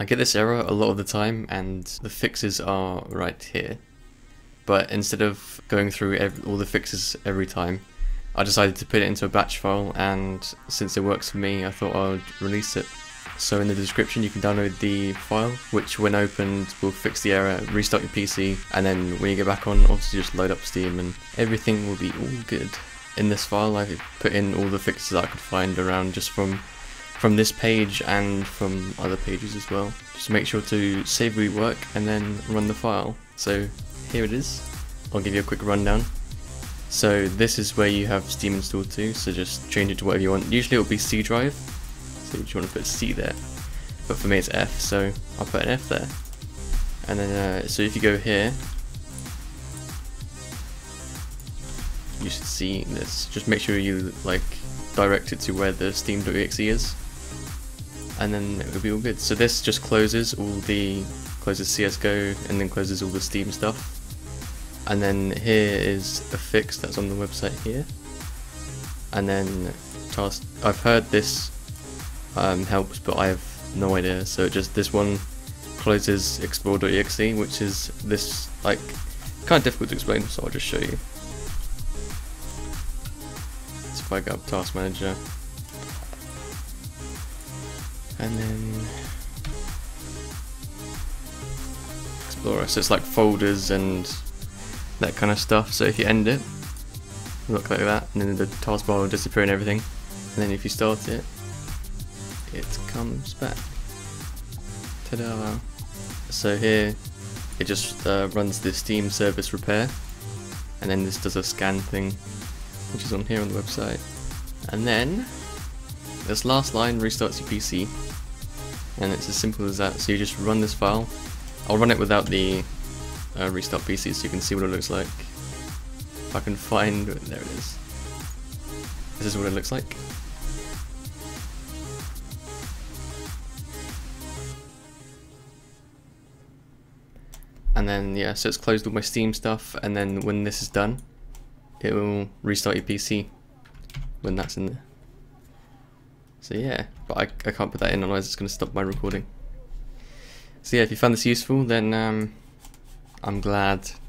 I get this error a lot of the time, and the fixes are right here. But instead of going through all the fixes every time, I decided to put it into a batch file, and since it works for me, I thought I would release it. So in the description you can download the file, which when opened will fix the error, restart your PC, and then when you get back on, obviously just load up Steam and everything will be all good. In this file I put in all the fixes that I could find around just from this page and from other pages as well. Just make sure to save rework and then run the file. So here it is. I'll give you a quick rundown. So this is where you have Steam installed to, so just change it to whatever you want. Usually it'll be C drive, so you just want to put C there. But for me it's F, so I'll put an F there. And then, so if you go here, you should see this. Just make sure you like direct it to where the Steam.exe is, and then it will be all good. So this just closes CS:GO and then closes all the Steam stuff. And then here is a fix that's on the website here. And then task. I've heard this helps, but I have no idea. So just this one closes explorer.exe, which is this like kind of difficult to explain. So I'll just show you. If I go up task manager, and then Explorer, so it's like folders and that kind of stuff. So if you end it, look like that, and then the taskbar will disappear and everything, and then if you start it, it comes back. Ta-da! So here it just runs the Steam service repair, and then this does a scan thing, which is on here on the website. And then this last line restarts your PC, and it's as simple as that. So you just run this file. I'll run it without the restart PC so you can see what it looks like. If I can find it, there it is. This is what it looks like. And then yeah, so it's closed all my Steam stuff, and then when this is done, it will restart your PC when that's in there. So yeah, but I can't put that in, otherwise it's going to stop my recording. So yeah, if you found this useful, then I'm glad.